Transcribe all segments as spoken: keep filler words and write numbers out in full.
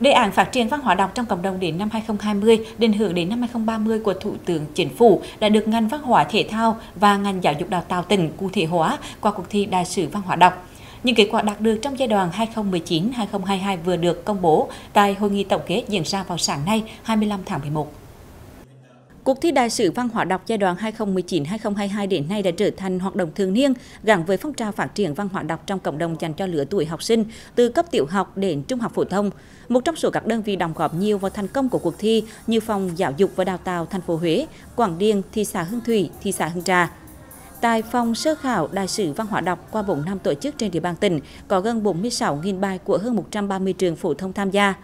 Đề án phát triển văn hóa đọc trong cộng đồng đến năm hai không hai không, định hướng đến năm hai không ba mươi của Thủ tướng Chính phủ đã được ngành văn hóa thể thao và ngành giáo dục đào tạo tỉnh cụ thể hóa qua cuộc thi đại sứ văn hóa đọc. Những kết quả đạt được trong giai đoạn hai không một chín đến hai không hai hai vừa được công bố tại hội nghị tổng kết diễn ra vào sáng nay, hai mươi lăm tháng mười một. Cuộc thi đại sứ văn hóa đọc giai đoạn hai không một chín đến hai không hai hai đến nay đã trở thành hoạt động thường niên gắn với phong trào phát triển văn hóa đọc trong cộng đồng dành cho lứa tuổi học sinh từ cấp tiểu học đến trung học phổ thông. Một trong số các đơn vị đóng góp nhiều vào thành công của cuộc thi như Phòng Giáo dục và Đào tạo thành phố Huế, Quảng Điền, thị xã Hương Thủy, thị xã Hương Trà. Tại phòng sơ khảo đại sứ văn hóa đọc qua bốn năm tổ chức trên địa bàn tỉnh có gần bốn mươi sáu nghìn bài của hơn một trăm ba mươi trường phổ thông tham gia.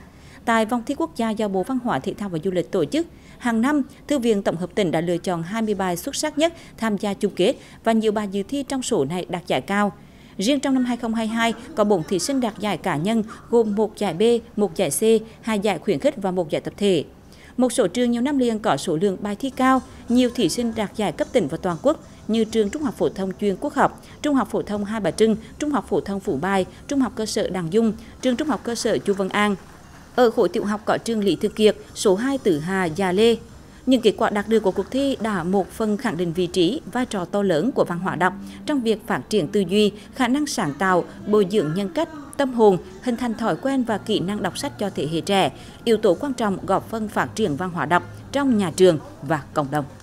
Tại vòng thi quốc gia do Bộ Văn hóa, Thể thao và Du lịch tổ chức, hàng năm, Thư viện Tổng hợp tỉnh đã lựa chọn hai mươi bài xuất sắc nhất tham gia chung kết và nhiều bài dự thi trong số này đạt giải cao. Riêng trong năm hai không hai hai, có bốn thí sinh đạt giải cá nhân gồm một giải B, một giải C, hai giải khuyến khích và một giải tập thể. Một số trường nhiều năm liền có số lượng bài thi cao, nhiều thí sinh đạt giải cấp tỉnh và toàn quốc như trường Trung học phổ thông chuyên Quốc học, Trung học phổ thông Hai Bà Trưng, Trung học phổ thông Phú Bài, Trung học cơ sở Đặng Dung, trường Trung học cơ sở Chu Văn An. Ở khối tiểu học có trường Lý Thư Kiệt, số hai Tử Hà, Già Lê. Những kết quả đạt được của cuộc thi đã một phần khẳng định vị trí, vai trò to lớn của văn hóa đọc trong việc phát triển tư duy, khả năng sáng tạo, bồi dưỡng nhân cách, tâm hồn, hình thành thói quen và kỹ năng đọc sách cho thế hệ trẻ, yếu tố quan trọng góp phần phát triển văn hóa đọc trong nhà trường và cộng đồng.